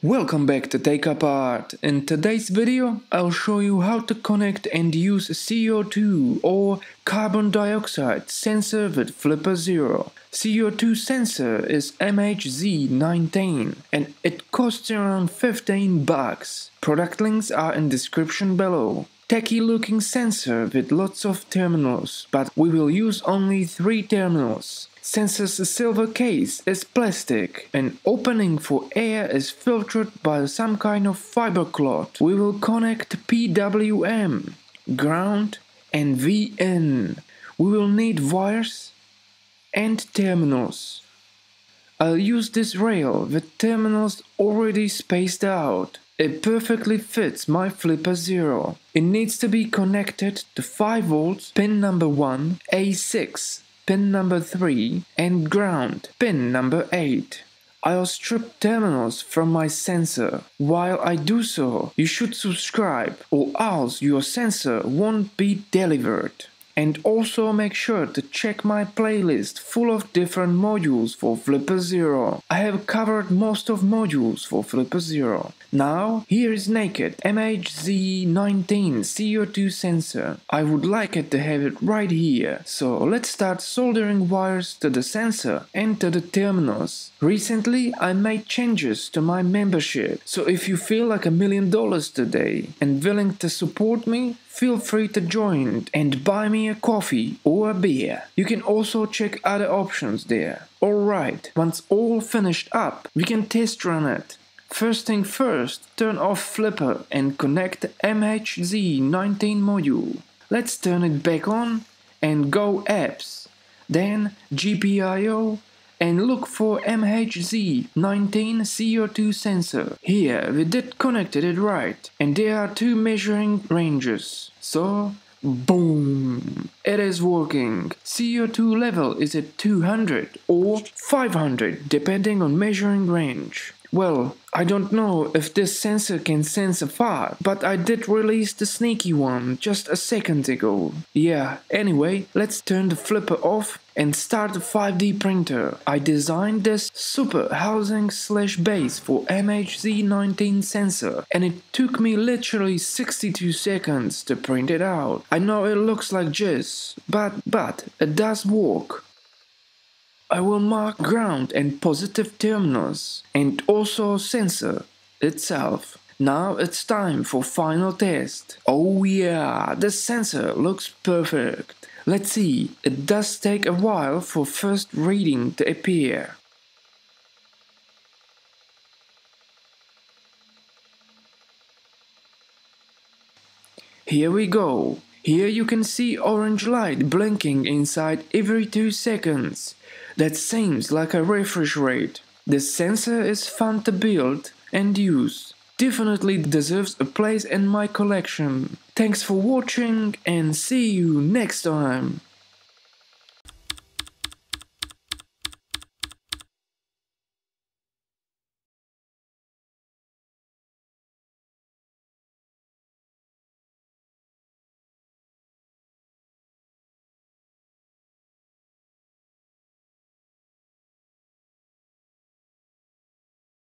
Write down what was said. Welcome back to Take Apart. In today's video I'll show you how to connect and use CO2 or carbon dioxide sensor with Flipper Zero. CO2 sensor is MH-Z19 and it costs around $15. Product links are in description below. Techy looking sensor with lots of terminals, but we will use only 3 terminals. Sensor's silver case is plastic, an opening for air is filtered by some kind of fiber cloth. We will connect PWM, ground and VN. We will need wires and terminals. I'll use this rail with terminals already spaced out. It perfectly fits my Flipper Zero. It needs to be connected to 5V pin number 1, A6. Pin number 3 and ground, pin number 8. I'll strip terminals from my sensor. While I do so, you should subscribe or else your sensor won't be delivered. And also make sure to check my playlist full of different modules for Flipper Zero. I have covered most of modules for Flipper Zero. Now, here is naked MH-Z19 CO2 sensor. I would like it to have it right here, so let's start soldering wires to the sensor and to the terminals. Recently, I made changes to my membership, so if you feel like $1 million today and willing to support me, feel free to join and buy me a coffee or a beer. You can also check other options there. Alright, once all finished up, we can test run it. First thing first, turn off Flipper and connect the MH-Z19 module. Let's turn it back on and go apps, then GPIO and look for MH-Z19 CO2 sensor. Here we did connected it right and there are 2 measuring ranges. So boom! It is working. CO2 level is at 200 or 500 depending on measuring range. Well, I don't know if this sensor can sense a fart, but I did release the sneaky one just a second ago. Yeah, anyway, let's turn the Flipper off and start the 5D printer. I designed this super housing / base for MH-Z19 sensor and it took me literally 62 seconds to print it out. I know it looks like jizz, but it does work. I will mark ground and positive terminals and also sensor itself. Now it's time for final test. Oh yeah, the sensor looks perfect. Let's see, it does take a while for first reading to appear. Here we go. Here you can see orange light blinking inside every 2 seconds. That seems like a refresh rate. The sensor is fun to build and use. Definitely deserves a place in my collection. Thanks for watching and see you next time.